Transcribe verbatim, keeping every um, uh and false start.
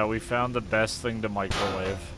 Yeah, we found the best thing to microwave.